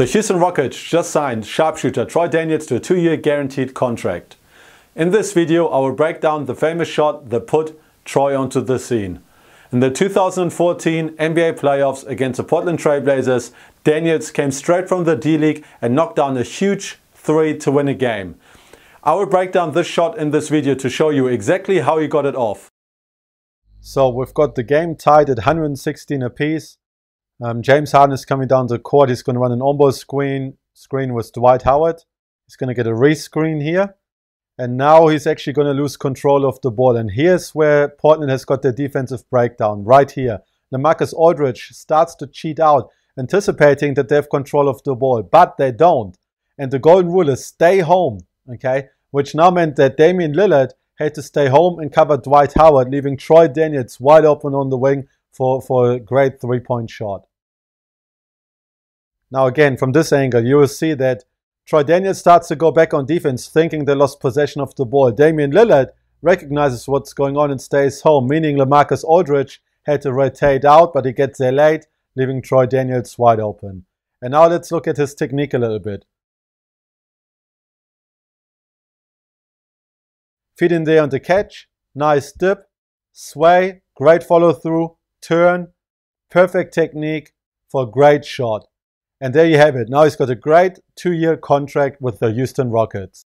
The Houston Rockets just signed sharpshooter Troy Daniels to a 2-year guaranteed contract. In this video, I will break down the famous shot that put Troy onto the scene. In the 2014 NBA Playoffs against the Portland Trail Blazers, Daniels came straight from the D-League and knocked down a huge three to win a game. I will break down this shot in this video to show you exactly how he got it off. So we've got the game tied at 116 apiece. James Harden is coming down the court. He's going to run an on-ball screen with Dwight Howard. He's going to get a re-screen here. And now he's actually going to lose control of the ball. And here's where Portland has got their defensive breakdown, right here. LaMarcus Aldridge starts to cheat out, anticipating that they have control of the ball. But they don't. And the golden rule is stay home, okay? Which now meant that Damian Lillard had to stay home and cover Dwight Howard, leaving Troy Daniels wide open on the wing for a great three-point shot. Now again, from this angle, you will see that Troy Daniels starts to go back on defense, thinking they lost possession of the ball. Damian Lillard recognizes what's going on and stays home, meaning LaMarcus Aldridge had to rotate out, but he gets there late, leaving Troy Daniels wide open. And now let's look at his technique a little bit. Feet in there on the catch, nice dip, sway, great follow-through, turn, perfect technique for a great shot. And there you have it. Now he's got a great 2-year contract with the Houston Rockets.